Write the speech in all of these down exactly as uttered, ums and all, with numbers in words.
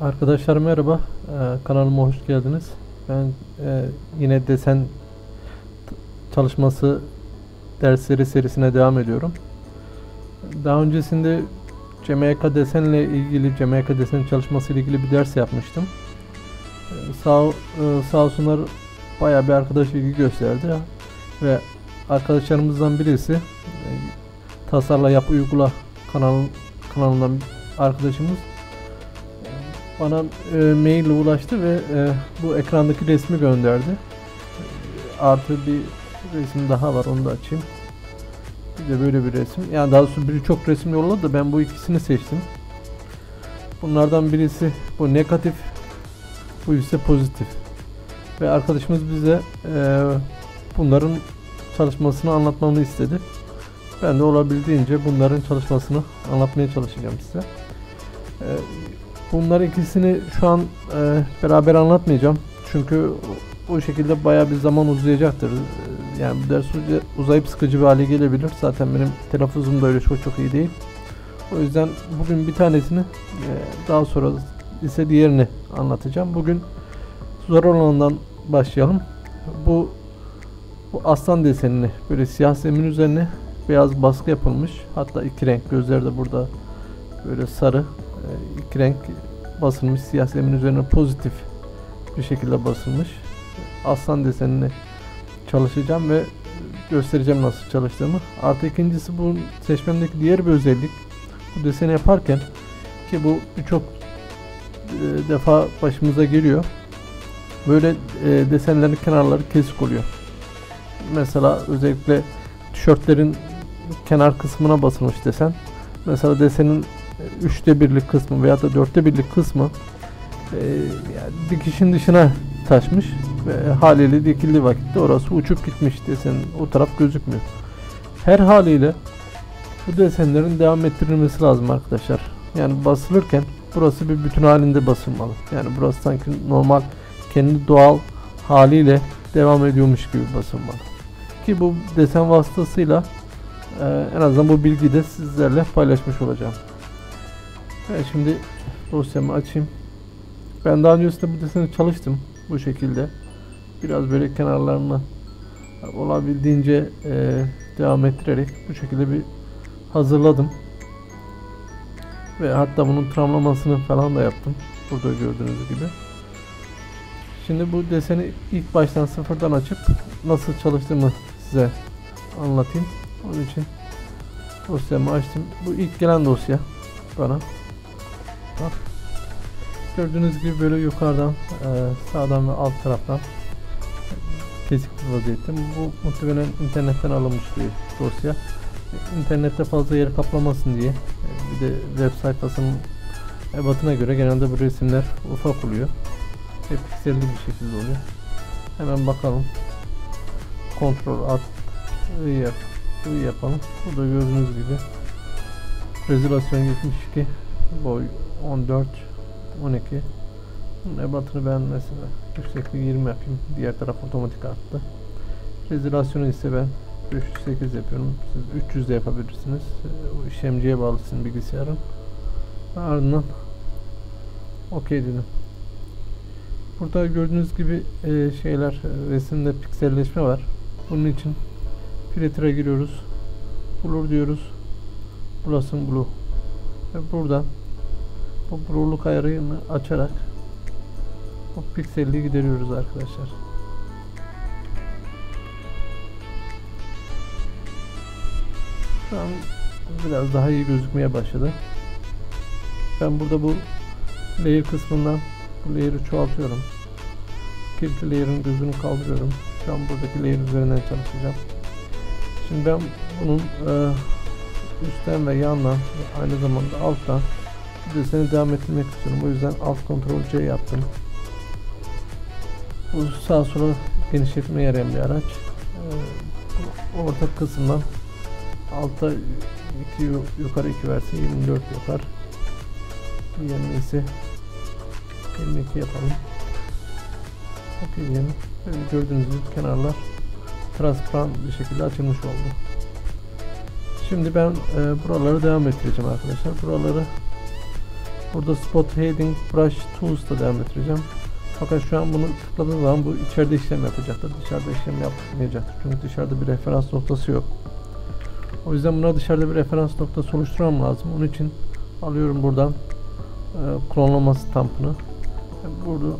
Arkadaşlar merhaba, ee, kanalıma hoş geldiniz. Ben e, yine desen çalışması dersleri serisine devam ediyorum. Daha öncesinde C M Y K desenle ilgili, C M Y K desen çalışması ile ilgili bir ders yapmıştım. Ee, sağ, e, sağ olsunlar, bayağı bir arkadaş ilgi gösterdi ve arkadaşlarımızdan birisi e, Tasarla Yap Uygula kanal, kanalından arkadaşımız bana e, mail ile ulaştı ve e, bu ekrandaki resmi gönderdi. Artı bir resim daha var, onu da açayım. Bir de böyle bir resim. Yani daha doğrusu biri çok resim yolladı da ben bu ikisini seçtim. Bunlardan birisi bu negatif, bu ise pozitif. Ve arkadaşımız bize e, bunların çalışmasını anlatmamı istedi. Ben de olabildiğince bunların çalışmasını anlatmaya çalışacağım size. E, Bunlar ikisini şu an e, beraber anlatmayacağım. Çünkü o şekilde bayağı bir zaman uzayacaktır. E, yani bu ders uzayıp sıkıcı bir hale gelebilir. Zaten benim telaffuzum da öyle çok çok iyi değil. O yüzden bugün bir tanesini, e, daha sonra ise diğerini anlatacağım. Bugün zor olanından başlayalım. Bu, bu aslan desenini, böyle siyah zemin üzerine beyaz baskı yapılmış. Hatta iki renk, gözleri de burada böyle sarı. İki renk basılmış, siyah zemin üzerine pozitif bir şekilde basılmış aslan desenini çalışacağım ve göstereceğim nasıl çalıştığımı. Artı ikincisi, bu seçmemdeki diğer bir özellik, bu deseni yaparken, ki bu birçok defa başımıza geliyor, böyle desenlerin kenarları kesik oluyor. Mesela özellikle tişörtlerin kenar kısmına basılmış desen, mesela desenin üçte birlik kısmı veya da dörtte birlik kısmı e, yani dikişin dışına taşmış ve haliyle dikildiği vakitte orası uçup gitmiş, desenin o taraf gözükmüyor. Her haliyle bu desenlerin devam ettirilmesi lazım arkadaşlar. Yani basılırken burası bir bütün halinde basılmalı. Yani burası sanki normal, kendi doğal haliyle devam ediyormuş gibi basılmalı. Ki bu desen vasıtasıyla e, en azından bu bilgiyi de sizlerle paylaşmış olacağım. Evet, şimdi dosyamı açayım. Ben daha öncesinde bu deseni çalıştım bu şekilde. Biraz böyle kenarlarını olabildiğince e, devam ettirerek bu şekilde bir hazırladım. Ve hatta bunun tramlamasını falan da yaptım, burada gördüğünüz gibi. Şimdi bu deseni ilk baştan sıfırdan açıp nasıl çalıştığımı size anlatayım. Onun için dosyamı açtım. Bu ilk gelen dosya bana. Bak. Gördüğünüz gibi böyle yukarıdan, sağdan ve alt taraftan kesik bir vaziyette. Bu muhtemelen internetten alınmış bir dosya. İnternette fazla yer kaplamasın diye, bir de web sayfasının ebatına göre genelde bu resimler ufak oluyor ve pikselli bir şekilde oluyor. Hemen bakalım. Ctrl Alt yap, yapalım. Burada gördüğünüz gibi rezolüsyon yetmiş iki, boy on dört on iki. Bunun ebatını ben mesela yüksekliği yirmi yapayım, diğer taraf otomatik arttı. Rezolasyonu ise ben üç yüz sekiz yapıyorum, siz üç yüz de yapabilirsiniz, o işlemciye bağlısın bilgisayarın. Ardından okey dedim. Burada gördüğünüz gibi e, şeyler, resimde pikselleşme var. Bunun için filtre giriyoruz, blur diyoruz, burasın blue ve buradan bu blurluk ayarını açarak bu pikselliği gideriyoruz arkadaşlar. Şu an biraz daha iyi gözükmeye başladı. Ben burada bu layer kısmından bu layer'ı çoğaltıyorum, kirli layer'ın gözünü kaldırıyorum. Şu an buradaki layer üzerinden çalışacağım. Şimdi ben bunun e, üstten ve yandan ve aynı zamanda alttan bu deseni devam ettirmek istiyorum. O yüzden alt kontrol C yaptım. Bu sağ sola genişletme yarayan bir araç. Ee, ortak kısımdan alta iki, yukarı iki versin, yirmi dört yapar. Diğerine ise yirmi iki yapalım. Okey diyelim. Gördüğünüz gibi kenarlar transparan bir şekilde açılmış oldu. Şimdi ben e, buraları devam ettireceğim arkadaşlar. Buraları Burada Spot Heading Brush Tools da devam ettireceğim. Fakat şu an bunu tıkladığım zaman bu içeride işlem yapacaktır. Dışarıda işlem yapmayacaktır. Çünkü dışarıda bir referans noktası yok. O yüzden buna dışarıda bir referans noktası oluşturmam lazım. Onun için alıyorum buradan e, klonlama stampını. Yani burada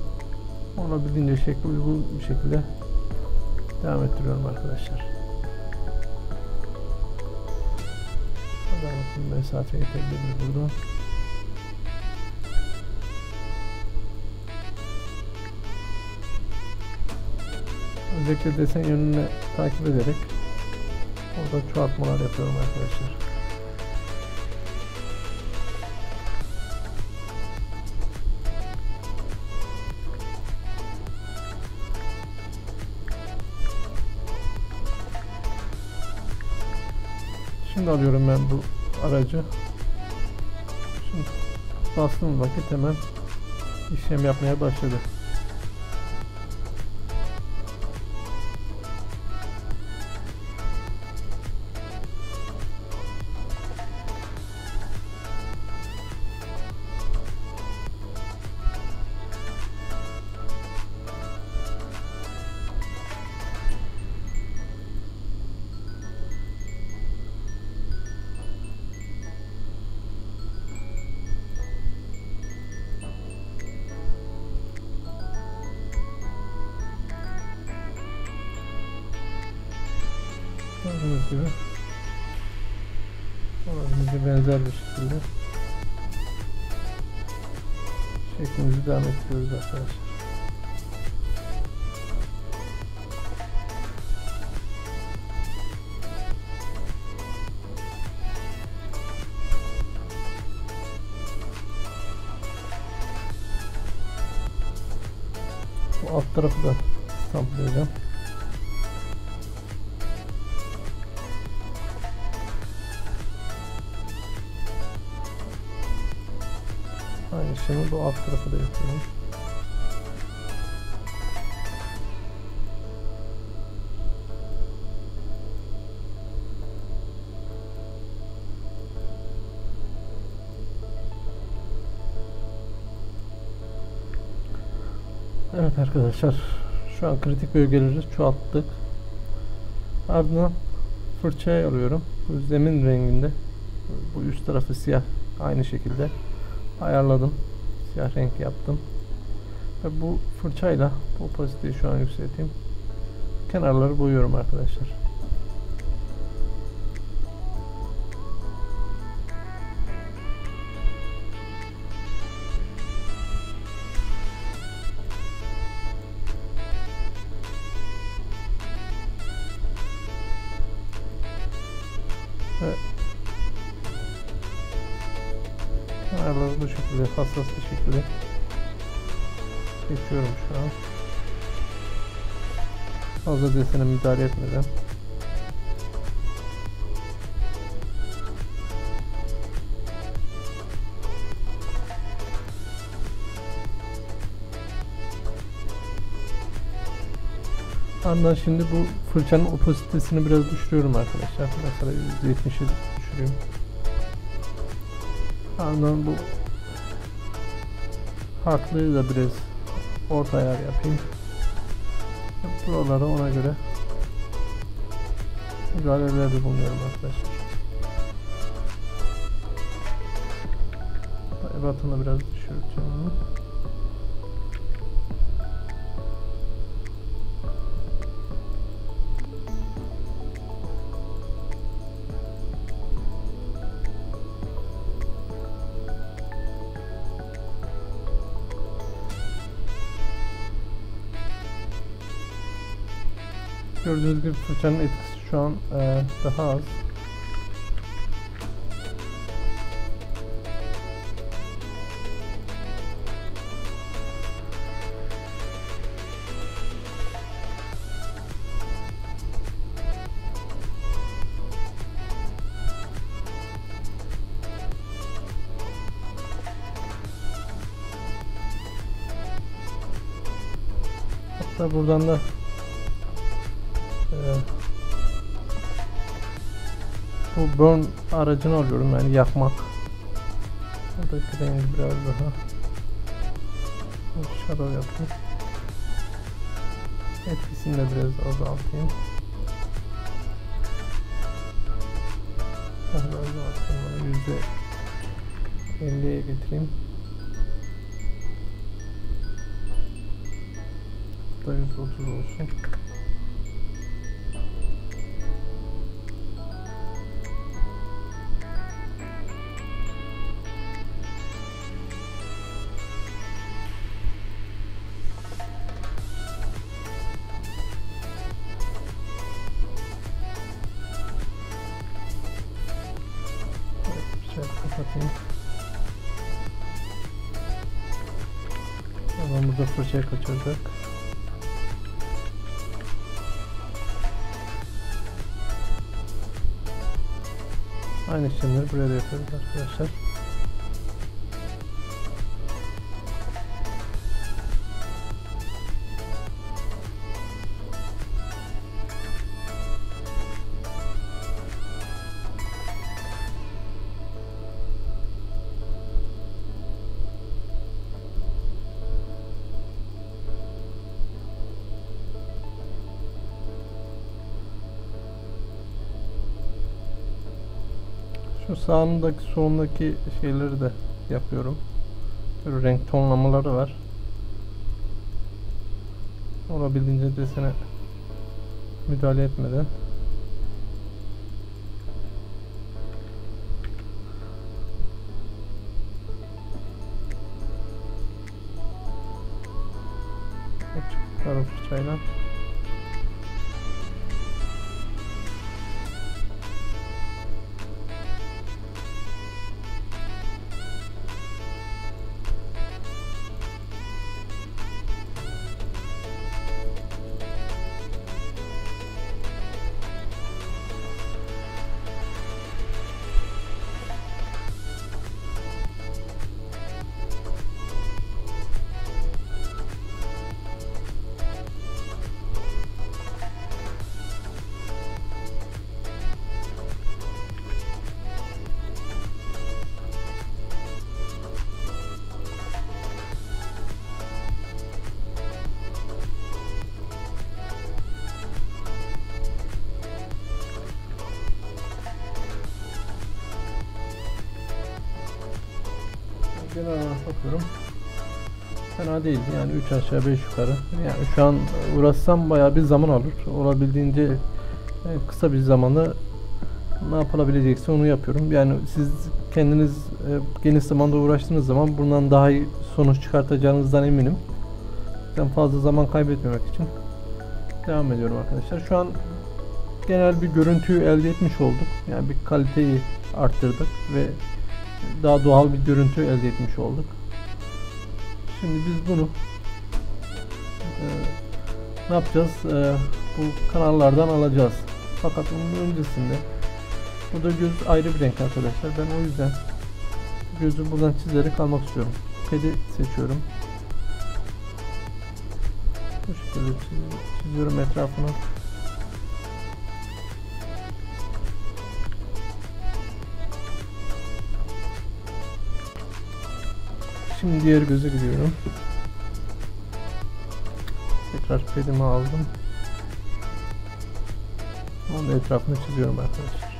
olabildiğince şekli uygun bir şekilde devam ettiriyorum arkadaşlar. Mesafeyi belirleyelim burada. Özellikle desen yönünü takip ederek orada çoğaltmalar yapıyorum arkadaşlar. Şimdi alıyorum ben bu aracı. Şimdi bastığım vakit hemen işlem yapmaya başladı. Gördüğünüz gibi olabildiğince benzer bir şekilde şeklimizi devam ettiriyoruz arkadaşlar. Bu alt tarafı da stamplayacağım. Aynı işlemi bu alt tarafı da yapıyorum. Evet arkadaşlar, şu an kritik bölgeleri çoğalttık. Ardından fırçayı alıyorum. Bu zemin renginde, bu üst tarafı siyah, aynı şekilde ayarladım, siyah renk yaptım ve bu fırçayla bu opasiteyi şu an yükselteyim, kenarları boyuyorum arkadaşlar. Evet. Ayarları bu şekilde, hassas bir şekilde geçiyorum şu an. Fazla desene müdahale etmeden. Ardından şimdi bu fırçanın opasitesini biraz düşürüyorum arkadaşlar. Mesela yüzde yetmişe düşüreyim. Ardından bu harfleri da biraz orta ayar yapayım. Buralara ona göre müdahalelerde bulunuyorum arkadaşlar. Ebatını biraz düşürtüyorum. Gördüğünüz gibi fırçanın etkisi şu an e, daha az. Hatta buradan da bu burn aracını alıyorum, yani yakmak. O da kremi biraz daha shadow yapmış. Etkisini de biraz azaltayım. Daha da azaltayım. yüzde elliye getireyim. Bu da yüzde otuz olsun. Kapatayım. Tamam, burada fırçayı kaçırdık. Aynı işlemleri buraya da yapıyoruz arkadaşlar. Şu sağındaki solundaki şeyleri de yapıyorum. Böyle renk tonlamaları var. Olabildiğince desene müdahale etmeden. Açık tarafı çayla. Genel olarak bakıyorum, fena değil yani, üç aşağı beş yukarı. Yani şu an uğraşsam bayağı bir zaman alır. Olabildiğince kısa bir zamanda ne yapılabilecekse onu yapıyorum. Yani siz kendiniz geniş zamanda uğraştığınız zaman bundan daha iyi sonuç çıkartacağınızdan eminim. Ben fazla zaman kaybetmemek için devam ediyorum arkadaşlar. Şu an genel bir görüntüyü elde etmiş olduk. Yani bir kaliteyi arttırdık ve daha doğal bir görüntü elde etmiş olduk. Şimdi biz bunu e, ne yapacağız? E, bu kanallardan alacağız. Fakat onun öncesinde burada göz ayrı bir renk arkadaşlar. Ben o yüzden gözü buradan çizerek almak istiyorum. Pedi seçiyorum. Bu şekilde çiziyorum etrafını. Şimdi diğer göze gidiyorum. Tekrar pedimi aldım. Onun etrafını çiziyorum arkadaşlar.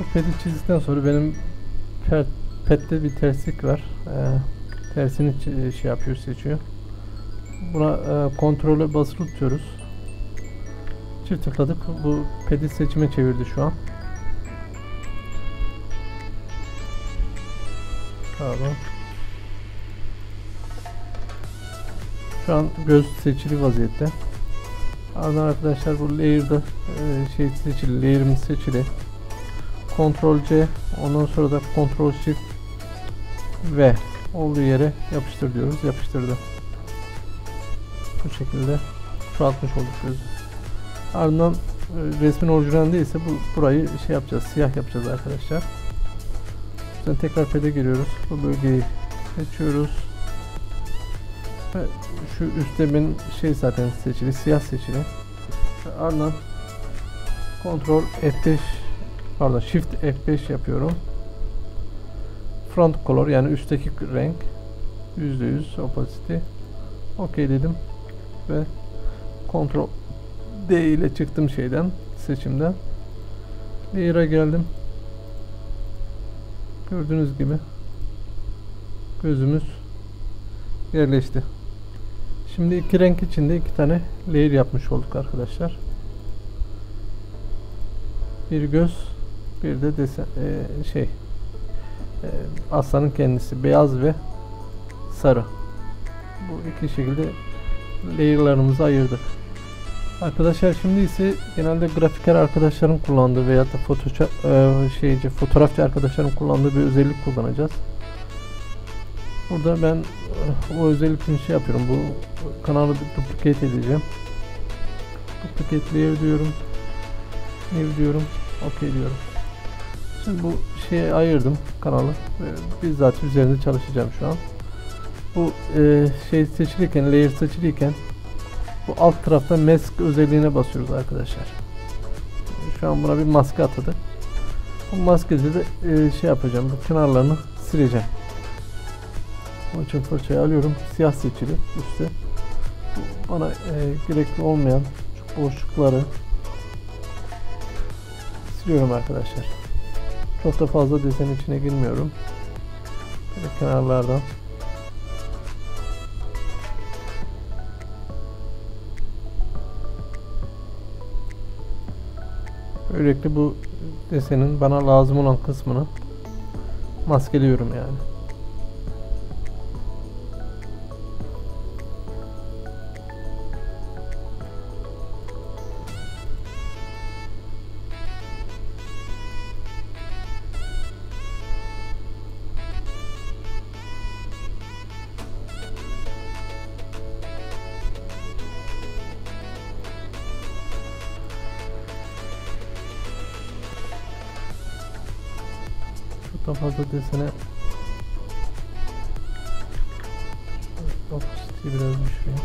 Bu pedi çizdikten sonra benim pet, pette bir terslik var. Ee, tersini şey yapıyor, seçiyor. Buna e, kontrole basılı tutuyoruz. Çift tıkladık. Bu pedi seçime çevirdi şu an. Pardon. Şu an göz seçili vaziyette. Ardından arkadaşlar bu layer'da e, şey seçili, layer'ımız seçili. kontrol C, ondan sonra da kontrol Shift V olduğu yere yapıştır diyoruz. Yapıştırdı. Bu şekilde çoğaltmış olduk gözü. Ardından resmin orijinalinde ise bu, burayı şey yapacağız, siyah yapacağız arkadaşlar. Şimdi tekrar pede giriyoruz, bu bölgeyi seçiyoruz. Ve şu üstte benim şey zaten seçili, siyah seçili. Ardından Ctrl F beş, pardon Shift F beş yapıyorum. Front color yani üstteki renk yüzde yüz opacity. OK dedim ve Ctrl D ile çıktım şeyden, seçimden. Layer'a geldim. Gördüğünüz gibi gözümüz yerleşti. Şimdi iki renk içinde iki tane layer yapmış olduk arkadaşlar. Bir göz, bir de desen, e, şey e, aslanın kendisi, beyaz ve sarı. Bu iki şekilde layer'larımızı ayırdık. Arkadaşlar şimdi ise genelde grafiker arkadaşların kullandığı veya da fotoğraf, e, şeyci, fotoğrafçı arkadaşların kullandığı bir özellik kullanacağız. Burada ben o özellikle şey yapıyorum, bu kanalı duplicate edeceğim. Duplicate layer diyorum, new diyorum, OK diyorum. Şimdi bu şeye ayırdım kanalı ve bizzat üzerinde çalışacağım şu an. Bu e, şey seçilirken, layer seçilirken bu alt tarafta mask özelliğine basıyoruz arkadaşlar. Şu an buna bir maske atadık. Bu maskede de e, şey yapacağım, bu kenarlarını sileceğim. Onun için fırçayı alıyorum, siyah seçili üstte. Bana e, gerekli olmayan şu boşlukları siliyorum arkadaşlar. Çok da fazla desen içine girmiyorum. Böyle kenarlardan. Böylelikle bu desenin bana lazım olan kısmını maskeliyorum yani. Çok fazla desene opacity biraz düşüreyim.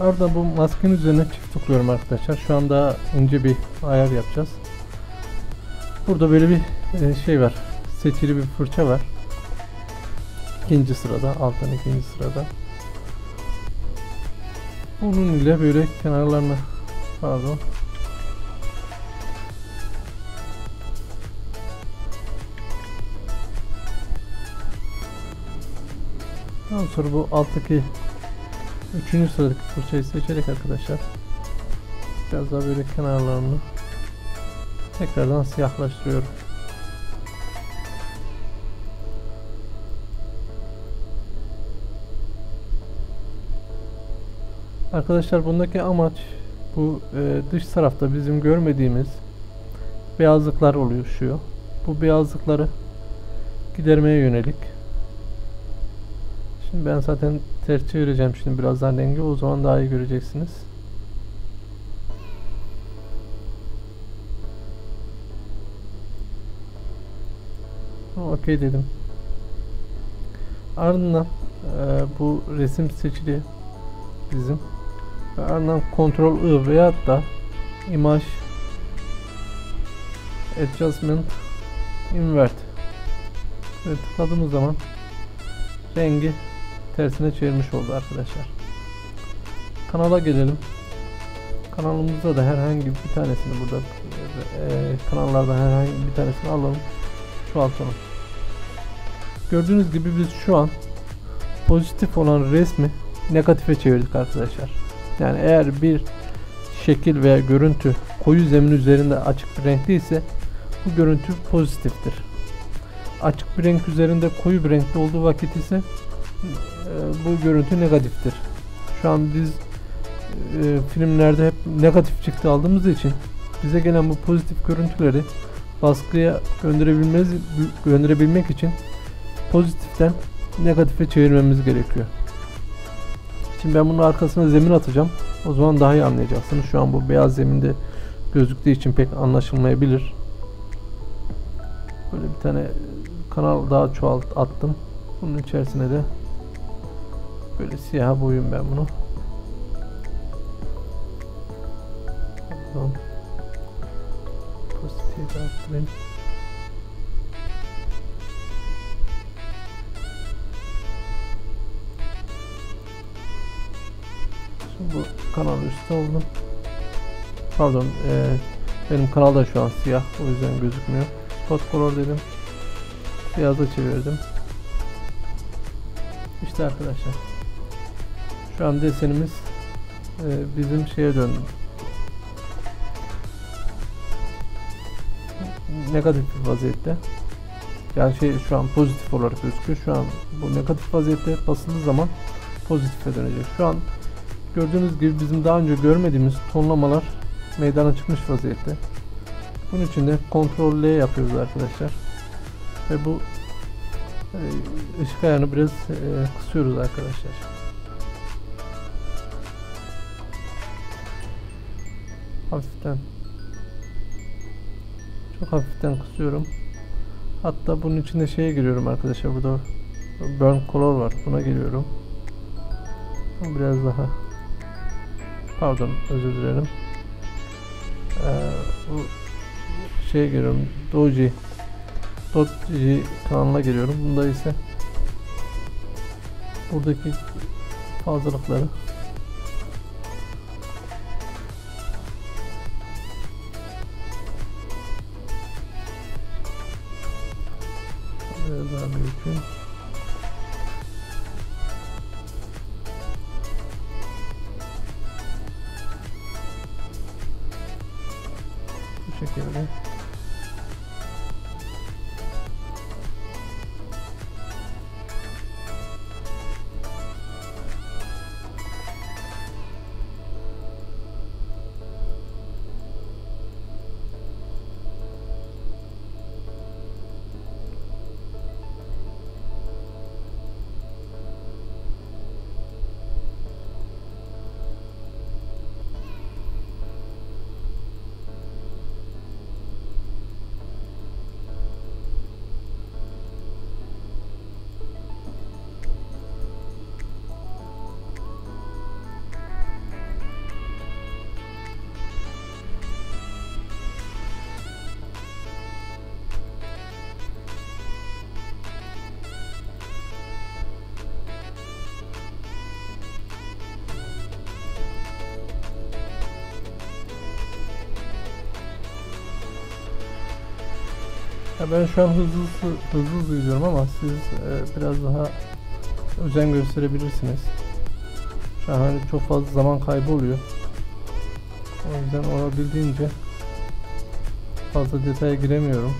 Orada bu maskenin üzerine çift tıklıyorum arkadaşlar. Şu anda ince bir ayar yapacağız. Burada böyle bir şey var. Seçili bir fırça var. İkinci sırada, alttan ikinci sırada. Bunun ile böyle kenarlarını, pardon. Ondan sonra bu alttaki üçüncü sıradaki fırçayı seçerek arkadaşlar biraz daha böyle kenarlarını tekrardan siyahlaştırıyorum. Arkadaşlar bundaki amaç bu e, dış tarafta bizim görmediğimiz beyazlıklar oluşuyor. Bu beyazlıkları gidermeye yönelik. Şimdi ben zaten ters çevireceğim şimdi birazdan rengi, o zaman daha iyi göreceksiniz. Okey dedim. Ardından e, bu resim seçili bizim. Ve ardından Ctrl I veya da Image Adjustment Invert ve tıkladığımız zaman rengi tersine çevirmiş oldu arkadaşlar. Kanala gelelim. Kanalımızda da herhangi bir tanesini burada e, kanallardan herhangi bir tanesini alalım. Şu altını. Gördüğünüz gibi biz şu an pozitif olan resmi negatife çevirdik arkadaşlar. Yani eğer bir şekil veya görüntü koyu zemin üzerinde açık bir renkli ise bu görüntü pozitiftir. Açık bir renk üzerinde koyu bir renkli olduğu vakit ise bu görüntü negatiftir. Şu an biz e, filmlerde hep negatif çıktı aldığımız için bize gelen bu pozitif görüntüleri baskıya gönderebilmez, gönderebilmek için pozitiften negatife çevirmemiz gerekiyor. Şimdi ben bunun arkasına zemin atacağım. O zaman daha iyi anlayacaksınız. Şu an bu beyaz zeminde gözüktüğü için pek anlaşılmayabilir. Böyle bir tane kanal daha çoğalt attım. Bunun içerisine de böyle siyaha boyayım ben bunu. Pardon. Pozitif arttırayım. Şimdi bu kanalı üstte oldum. Pardon, e, benim kanal da şu an siyah, o yüzden gözükmüyor. Spot color dedim. Beyaza çevirdim. İşte arkadaşlar. Şu an desenimiz e, bizim şeye döndü. Negatif bir vaziyette. Yani şey şu an pozitif olarak gözüküyor. Şu an bu negatif vaziyette basıldığı zaman pozitife dönecek. Şu an gördüğünüz gibi bizim daha önce görmediğimiz tonlamalar meydana çıkmış vaziyette. Bunun için de kontrol L yapıyoruz arkadaşlar. Ve bu e, ışık ayarını biraz e, kısıyoruz arkadaşlar. Hafiften. Çok hafiften kısıyorum. Hatta bunun içinde şeye giriyorum arkadaşlar. Burada burn color var. Buna geliyorum. Biraz daha. Pardon, özür dilerim. Ee, bu şeye giriyorum. Doji. Doji kanalına geliyorum. Bunda ise buradaki fazlalıkları daha büyük. Bu şekilde. Ben şu an hızlı hızlı hızlı gidiyorum ama siz e, biraz daha özen gösterebilirsiniz. Şu an hani çok fazla zaman kaybı oluyor. O yüzden olabildiğince fazla detaya giremiyorum.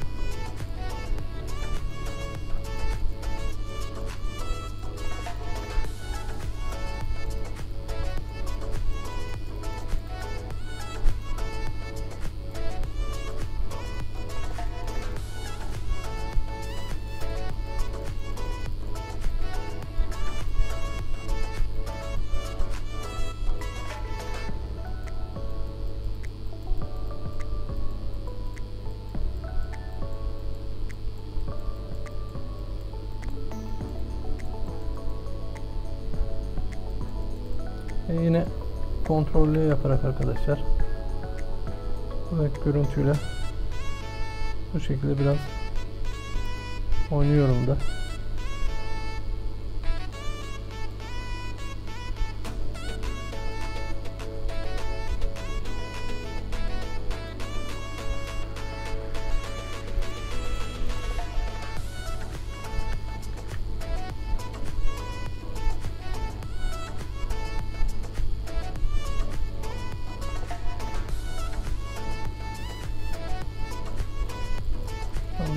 Yine kontrollü yaparak arkadaşlar buradaki görüntüyle bu şekilde biraz oynuyorum da.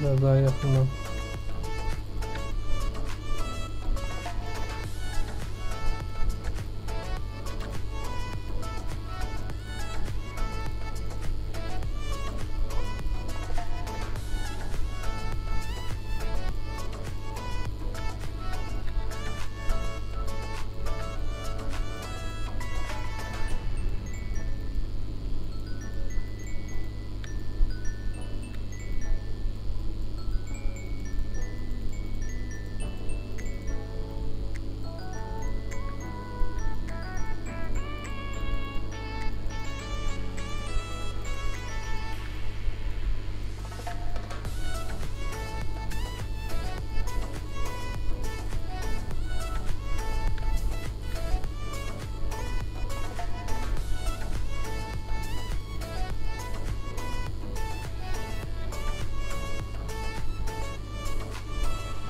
Biraz daha yakından.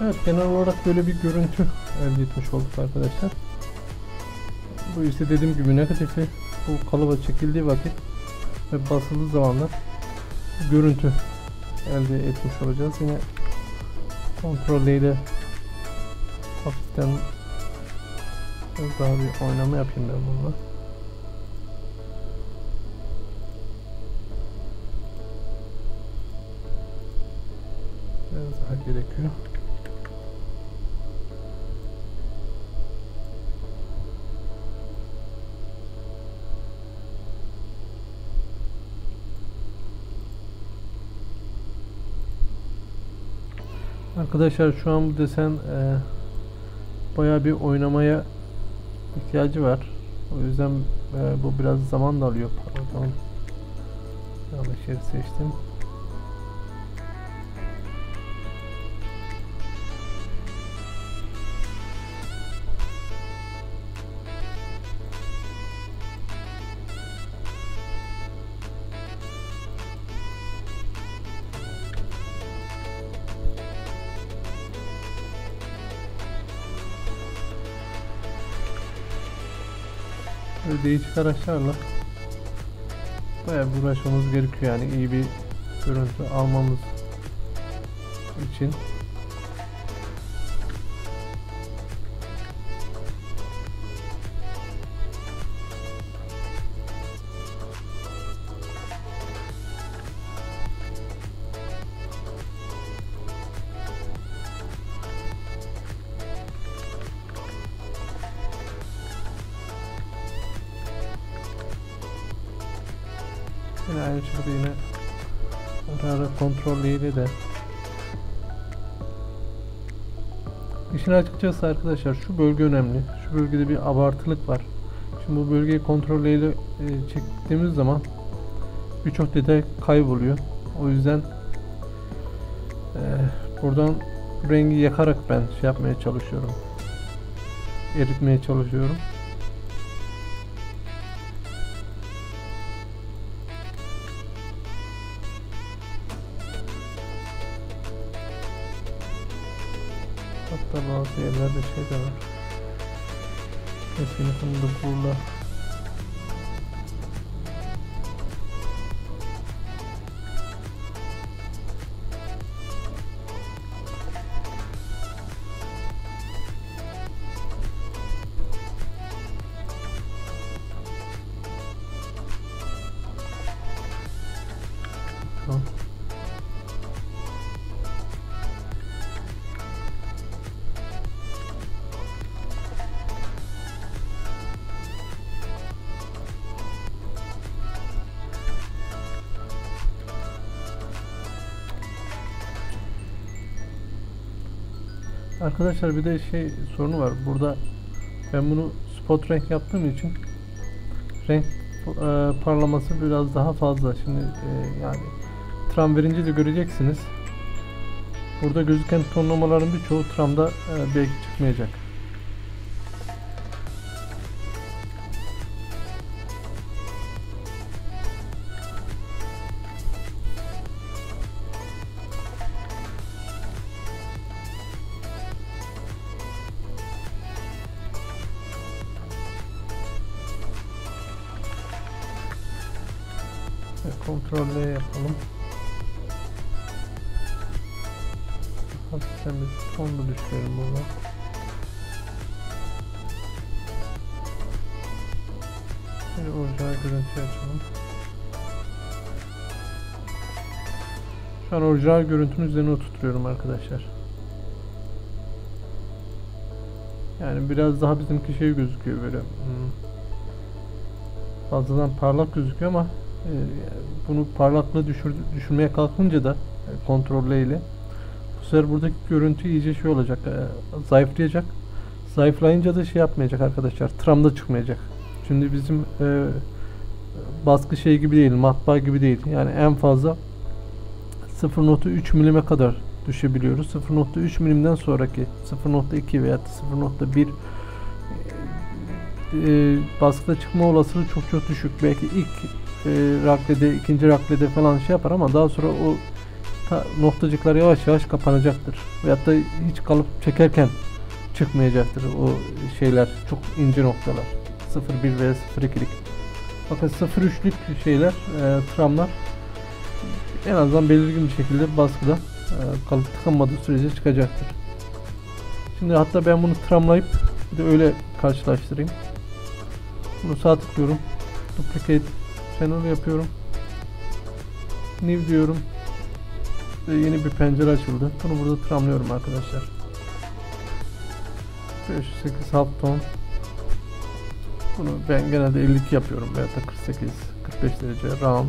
Evet, genel olarak böyle bir görüntü elde etmiş olduk arkadaşlar. Bu işte dediğim gibi negatifi bu kalıba çekildiği vakit ve basıldığı zaman da görüntü elde etmiş olacağız. Yine kontrol ile hafiften daha bir oynama yapayım ben bununla. Biraz daha gerekiyor. Arkadaşlar şu an bu desen e, bayağı bir oynamaya ihtiyacı var. O yüzden e, bu biraz zaman da alıyor. Pardon. Yanlış yeri seçtim. Değişik araçlarla bayağı bir uğraşmamız gerekiyor, yani iyi bir görüntü almamız için. Yine aynı şekilde yine ara ara kontrolleriyle de işin açıkçası arkadaşlar şu bölge önemli. Şu bölgede bir abartılık var. Şimdi bu bölgeyi kontrolleriyle çektiğimiz zaman birçok detay kayboluyor. O yüzden e, buradan rengi yakarak ben şey yapmaya çalışıyorum. Eritmeye çalışıyorum. Hatta bazı yerlerde şey de var. Keskin kınlı buğla. Arkadaşlar bir de şey sorunu var. Burada ben bunu spot renk yaptığım için renk e, parlaması biraz daha fazla. Şimdi e, yani tram verince de göreceksiniz. Burada gözüken tonlamaların birçoğu tramda e, belki çıkmayacak. Kontrolle yapalım. hafiften bir sonda düşüyorum ona. Bir orada görüntü açalım. Şu an orijinal görüntünün üzerine oturtuyorum arkadaşlar. Yani biraz daha bizimki şey gözüküyor böyle. Hmm. Fazladan parlak gözüküyor ama e, bunu parlaklığı düşür, düşürmeye kalkınca da e, kontrolle ile bu sefer buradaki görüntü iyice şey olacak, e, zayıflayacak. Zayıflayınca da şey yapmayacak arkadaşlar. Tramda çıkmayacak. Şimdi bizim e, baskı şey gibi değil, matbaa gibi değil. Yani en fazla sıfır nokta üç milime kadar düşebiliyoruz. sıfır nokta üç milimden sonraki sıfır nokta iki veya sıfır nokta bir e, baskıda çıkma olasılığı çok çok düşük. Belki ilk e, raklede, ikinci raklede falan şey yapar ama daha sonra o ta, noktacıklar yavaş yavaş kapanacaktır. Veyahut da hiç kalıp çekerken çıkmayacaktır o şeyler, çok ince noktalar. sıfır nokta bir veya sıfır nokta ikilik. Bakın sıfır nokta üçlük şeyler, e, tramlar en azından belirgin bir şekilde baskıda kalıp tıkanmadığı sürece çıkacaktır. Şimdi hatta ben bunu tramlayıp bir de öyle karşılaştırayım. Bunu sağ tıklıyorum. Duplicate Channel yapıyorum. New diyorum. Ve yeni bir pencere açıldı. Bunu burada tramlıyorum arkadaşlar. beş yüz sekiz half tone. Bunu ben genelde elli iki yapıyorum veya da kırk sekiz kırk beş derece round.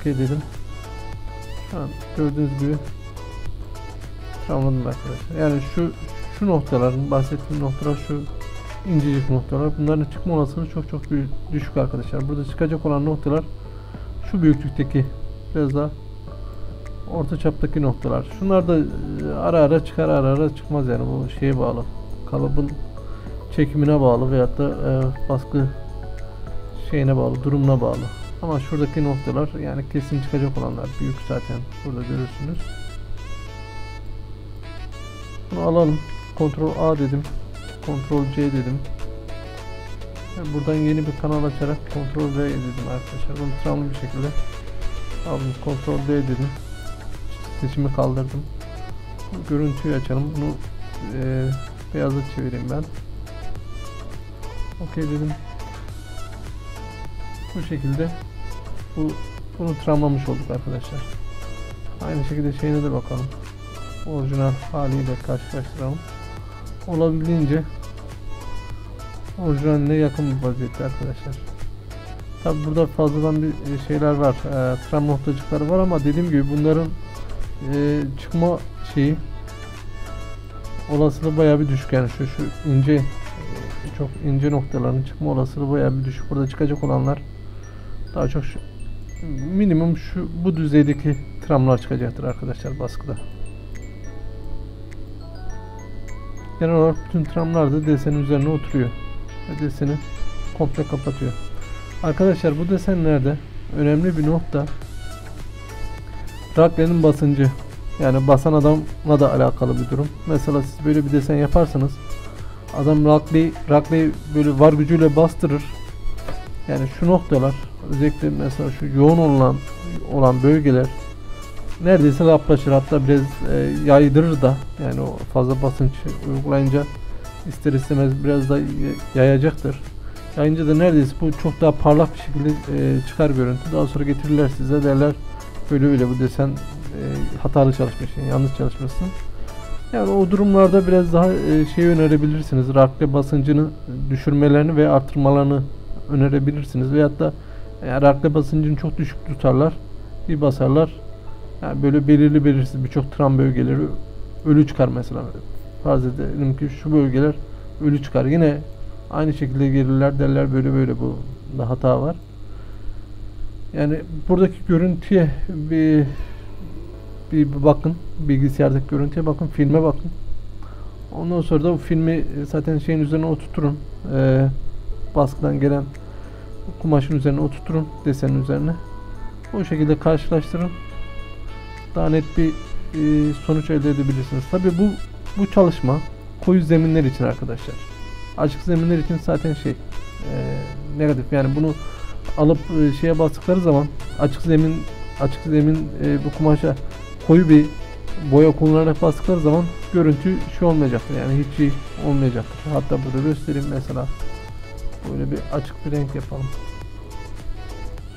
Okey dedim. Tamam, gördüğünüz gibi tramladım arkadaşlar. Yani şu şu noktaların, bahsettiğim noktalar, şu incecik noktalar, bunların çıkma olasılığı çok çok düşük arkadaşlar. Burada çıkacak olan noktalar şu büyüklükteki, biraz daha orta çaptaki noktalar. Şunlar da ara ara çıkar, ara ara çıkmaz. Yani bu şeye bağlı, kalıbın çekimine bağlı veyahut da e, baskı şeyine bağlı, durumuna bağlı. Ama şuradaki noktalar, yani kesin çıkacak olanlar, büyük zaten burada görürsünüz. Bunu alalım. Ctrl A dedim. Ctrl C dedim. Yani buradan yeni bir kanal açarak Ctrl V dedim arkadaşlar. Bunu tramlı bir şekilde aldım. Ctrl D dedim. Seçimi kaldırdım. Görüntüyü açalım. Bunu e, beyaza çevireyim ben. Okey dedim. Bu şekilde bu, bunu tramlamış olduk arkadaşlar. Aynı şekilde şeyine de bakalım. Orijinal haliyle karşılaştıralım. Olabildiğince orijinaline yakın bir vaziyette arkadaşlar. Tabi burada fazladan bir şeyler var. E, tram noktacıkları var ama dediğim gibi bunların e, çıkma şeyi olasılığı bayağı bir düşük. Yani şu, şu ince, çok ince noktaların çıkma olasılığı bayağı bir düşük. Burada çıkacak olanlar daha çok şu, minimum şu bu düzeydeki tramlar çıkacaktır arkadaşlar baskıda. Genel olarak bütün tramlar da desenin üzerine oturuyor ve deseni komple kapatıyor. Arkadaşlar bu desenlerde önemli bir nokta raklenin basıncı, yani basan adamla da alakalı bir durum. Mesela siz böyle bir desen yaparsanız adam rakleyi, rakleyi böyle var gücüyle bastırır. Yani şu noktalar, özellikle mesela şu yoğun olan olan bölgeler neredeyse laplaşır, hatta biraz e, yaydırır da. Yani o fazla basınç uygulayınca ister istemez biraz da yayacaktır. Yayınca da neredeyse bu çok daha parlak bir şekilde e, çıkar görüntü. Daha sonra getirirler size, derler böyle böyle bu desen e, hatalı çalışmış, yani yanlış çalışmışsın. Yani o durumlarda biraz daha şey önerebilirsiniz. Rakle basıncını düşürmelerini ve artırmalarını önerebilirsiniz. Veyahut da yani rakle basıncını çok düşük tutarlar. Bir basarlar. Yani böyle belirli belirsiz birçok tram bölgeleri ölü çıkar mesela. Farz edelim ki şu bölgeler ölü çıkar. Yine aynı şekilde gelirler, derler böyle böyle bu da hata var. Yani buradaki görüntüye bir bir bakın, bilgisayardaki görüntüye bakın, filme bakın. Ondan sonra da bu filmi zaten şeyin üzerine oturtun, ee, baskıdan gelen kumaşın üzerine oturtun, desenin üzerine. O şekilde karşılaştırın. Daha net bir e, sonuç elde edebilirsiniz. Tabii bu bu çalışma koyu zeminler için arkadaşlar. Açık zeminler için zaten şey e, negatif. Yani bunu alıp e, şeye bastıkları zaman açık zemin açık zemin e, bu kumaşa koyu bir boya kullanılarak bastıkları zaman görüntü şu olmayacaktır, yani hiç iyi olmayacaktır. Hatta burada göstereyim mesela. Böyle bir açık bir renk yapalım.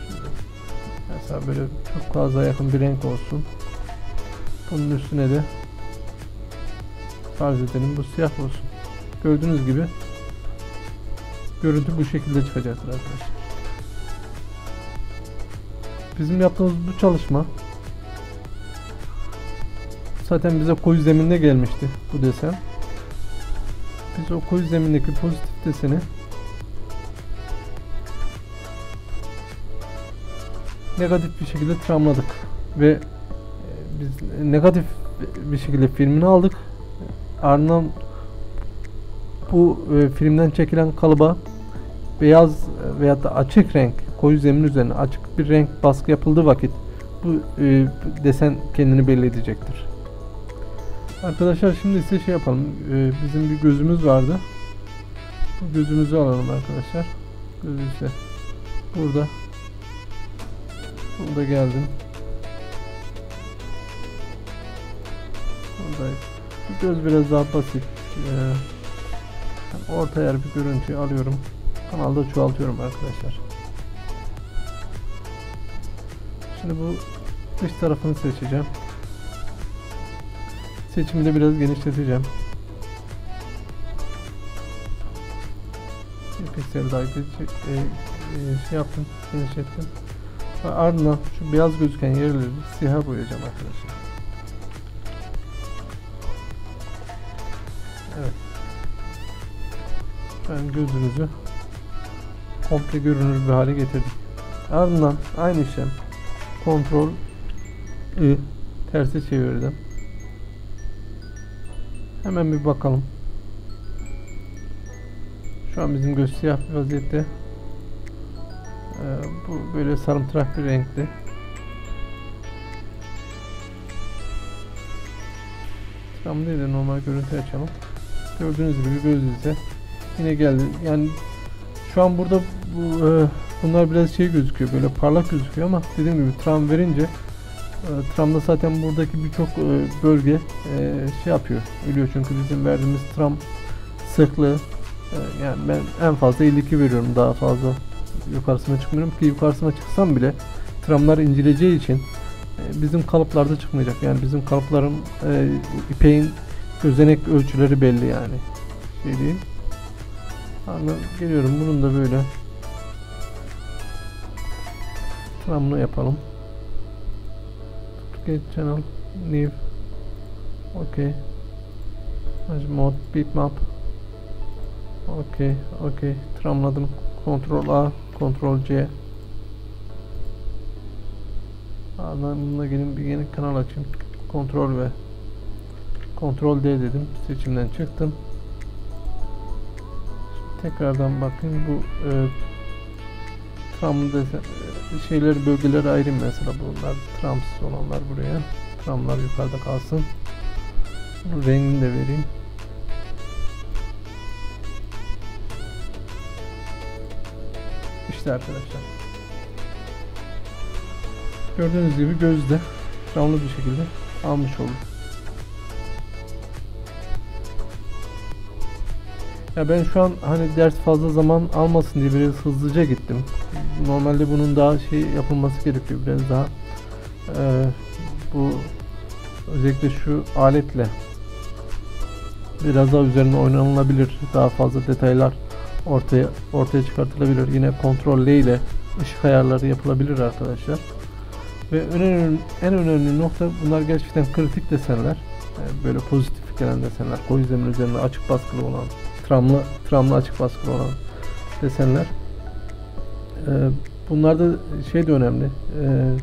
Şimdi mesela böyle çok fazla yakın bir renk olsun. Bunun üstüne de farz edelim bu siyah olsun. Gördüğünüz gibi görüntü bu şekilde çıkacaktır arkadaşlar. Bizim yaptığımız bu çalışma zaten bize koyu zeminde gelmişti bu desen. Biz o koyu zemindeki pozitif deseni negatif bir şekilde tramladık ve biz negatif bir şekilde filmini aldık. Ardından bu filmden çekilen kalıba beyaz veya da açık renk, koyu zemin üzerine açık bir renk baskı yapıldığı vakit bu e, desen kendini belli edecektir. Arkadaşlar şimdi ise şey yapalım. E, bizim bir gözümüz vardı. Bu gözümüzü alalım arkadaşlar. Göz ise burada. Burada geldim. Buradayım. Bu göz biraz daha basit. E, orta yer bir görüntü alıyorum. Kanalda çoğaltıyorum arkadaşlar. Şimdi bu dış tarafını seçeceğim. Seçimi de biraz genişleteceğim. Bir piksel daha şey yaptım, genişlettim. Ve ardından şu beyaz gözüken yerleri siyah boyayacağım arkadaşlar. Evet. Ben gözümüzü komple görünür bir hale getirdim. Ardından aynı işlem Ctrl I tersi çevirdim. Hemen bir bakalım. Şu an bizim göz siyah bir vaziyette. Ee, bu böyle sarımtırak bir renkli. Tam değil de normal görüntü açalım. Gördüğünüz gibi göz ise yine geldi. Yani şu an burada bu e, bunlar biraz şey gözüküyor, böyle parlak gözüküyor ama dediğim gibi tram verince e, tramda zaten buradaki birçok e, bölge e, şey yapıyor, ölüyor çünkü bizim verdiğimiz tram sıklığı e, yani ben en fazla elli iki veriyorum, daha fazla yukarısına çıkmıyorum ki yukarısına çıksam bile tramlar inceleceği için e, bizim kalıplarda çıkmayacak, yani bizim kalıpların e, ipeğin gözenek ölçüleri belli, yani şey değil. Ardından geliyorum bunun da böyle tramlı yapalım. Duplicate channel, new, okay, mode, bitmap, okay, okay, tramladım. Ctrl A, Ctrl C. Ardından bununla gelin bir yeni kanal açayım. Ctrl V, Ctrl D dedim, seçimden çıktım. Tekrardan bakayım bu e, tram desen, e, şeyleri, bölgeleri ayırayım mesela, bunlar tramsız olanlar buraya, tramlar yukarıda kalsın. Bunun rengini de vereyim. İşte arkadaşlar gördüğünüz gibi gözde tramlı bir şekilde almış olduk. Ya ben şu an hani ders fazla zaman almasın diye biraz hızlıca gittim. Normalde bunun daha şey yapılması gerekiyor, biraz daha e, bu özellikle şu aletle biraz daha üzerine oynanılabilir, daha fazla detaylar ortaya ortaya çıkartılabilir. Yine Ctrl L ile ışık ayarları yapılabilir arkadaşlar. Ve en önemli, en önemli nokta, bunlar gerçekten kritik desenler, yani böyle pozitif gelen desenler, koyu zemin üzerine açık baskılı olan, tramlı, tramlı açık baskılı olan desenler. Ee, bunlarda şey de önemli. Ee,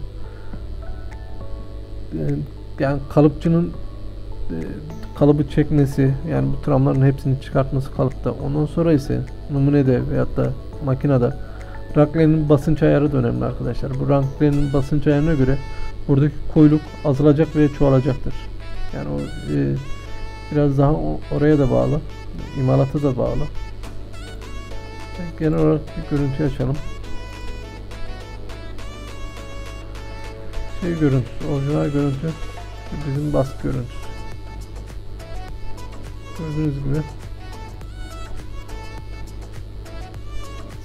yani kalıpçının e, kalıbı çekmesi, yani bu tramların hepsini çıkartması kalıpta. Ondan sonra ise numunede veyahut da makinede Rankle'nin basınç ayarı da önemli arkadaşlar. Bu Rankle'nin basınç ayarına göre buradaki koyuluk azalacak ve çoğalacaktır. Yani o e, biraz daha oraya da bağlı, imalata da bağlı. Genel olarak bir görüntü açalım. Şey görüntüsü, orijinal görüntü bizim baskı görüntüsü. Gördüğünüz gibi.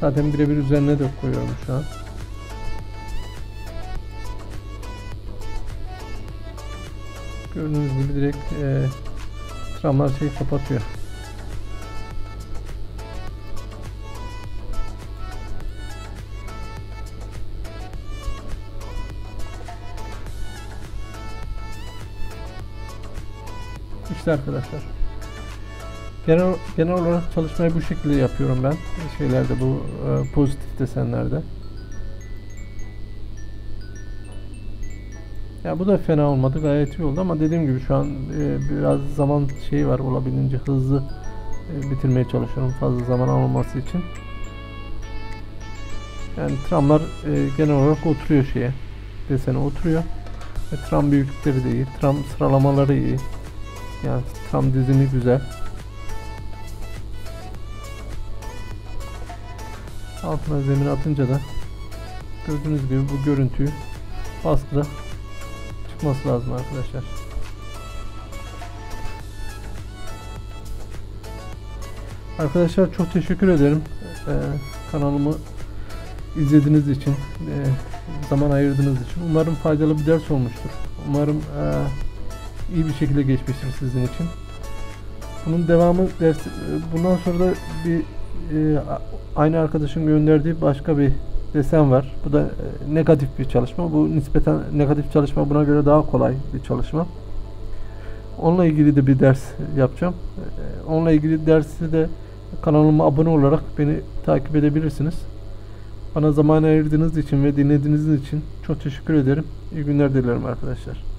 Zaten birebir üzerine de koyuyorum şu an. Gördüğünüz gibi direkt e, tramlar şeyi kapatıyor. İşte arkadaşlar. Genel, genel olarak çalışmayı bu şekilde yapıyorum ben. Şeylerde bu e, pozitif desenlerde. Ya bu da fena olmadı, gayet iyi oldu ama dediğim gibi şu an e, biraz zaman şeyi var, olabildiğince hızlı e, bitirmeye çalışıyorum fazla zaman almaması için. Yani tramlar e, genel olarak oturuyor şeye, desene oturuyor. E, tram büyüklükleri de iyi, tram sıralamaları iyi. Yani tram dizimi güzel. Altına zemin atınca da gördüğünüz gibi bu görüntüyü baskıda çıkması lazım arkadaşlar. Arkadaşlar çok teşekkür ederim ee, kanalımı izlediğiniz için, e, zaman ayırdığınız için. Umarım faydalı bir ders olmuştur. Umarım e, iyi bir şekilde geçmiştir sizin için. Bunun devamı ders, bundan sonra da bir e, aynı arkadaşın gönderdiği başka bir desen var. Bu da e, negatif bir çalışma. Bu nispeten negatif çalışma, buna göre daha kolay bir çalışma. Onunla ilgili de bir ders yapacağım. E, onunla ilgili dersi de kanalıma abone olarak beni takip edebilirsiniz. Bana zaman ayırdığınız için ve dinlediğiniz için çok teşekkür ederim. İyi günler dilerim arkadaşlar.